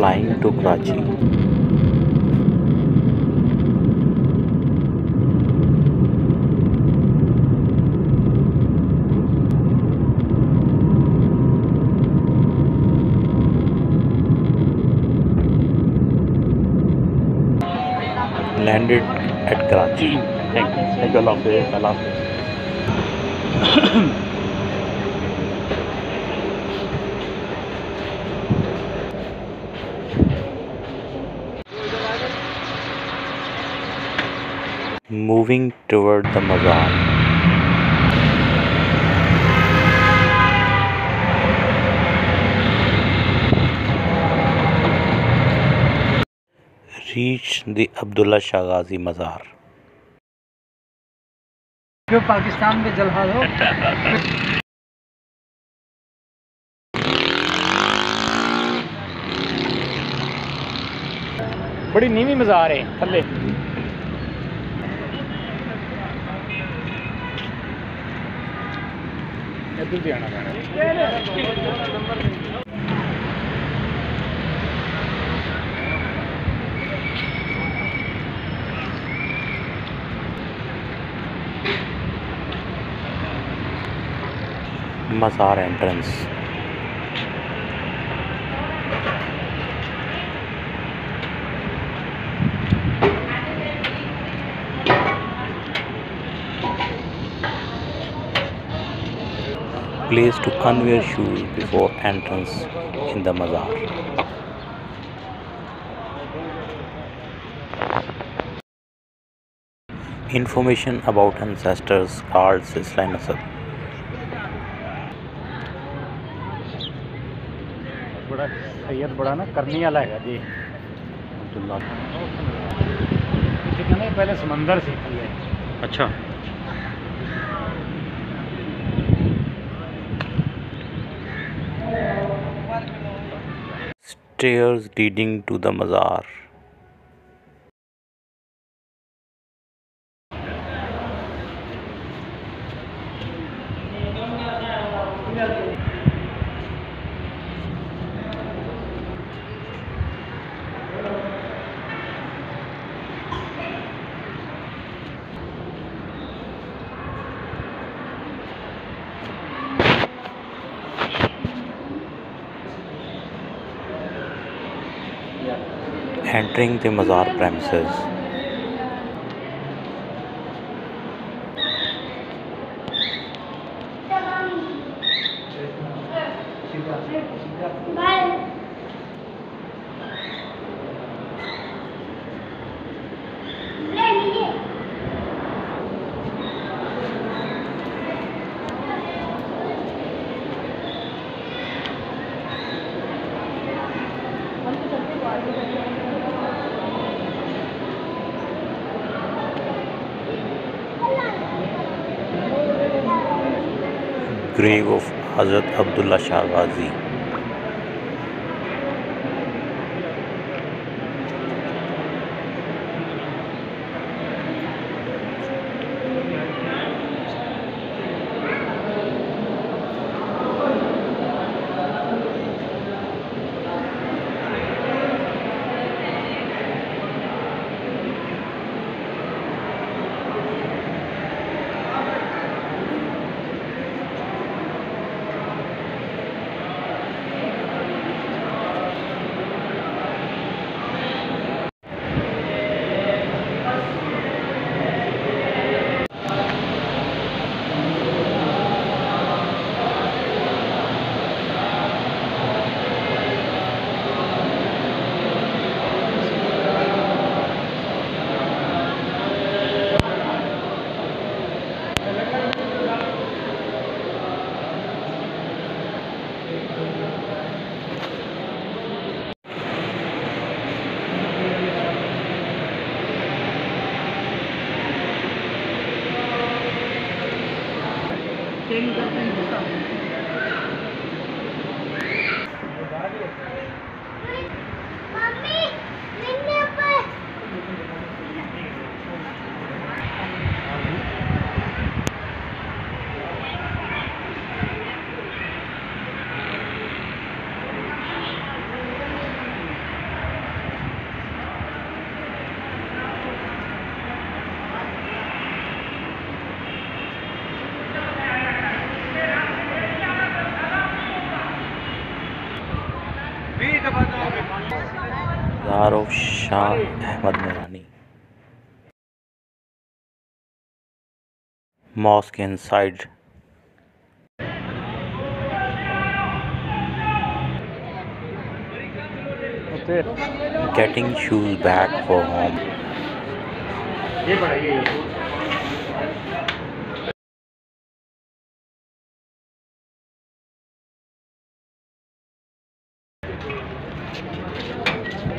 flying to Karachi. Landed at Karachi. Thank you. Allah Hafiz. Allah Hafiz. Moving toward the Mazar. Reach the Abdullah Shah Ghazi Mazar. جو پاکستان میں جلحال ہو. بڑی نیمی مزار ہے تھلے. ادھر بھی آنا پڑا. Mazar entrance. Place to unwear shoes before entrance in the Mazar. Information about ancestors, cards, Islam Nasab. بڑا سید بڑا نا کرنی والا ہے جی عبداللہ. پہلے سمندر سے اچھا اسٹیئرز لیڈنگ ٹو دا مزار. Entering the Mazar premises. Grave of Hazrat Abdullah Shah Ghazi. Shah Ahmed Mirani mask inside. Getting shoes back for home.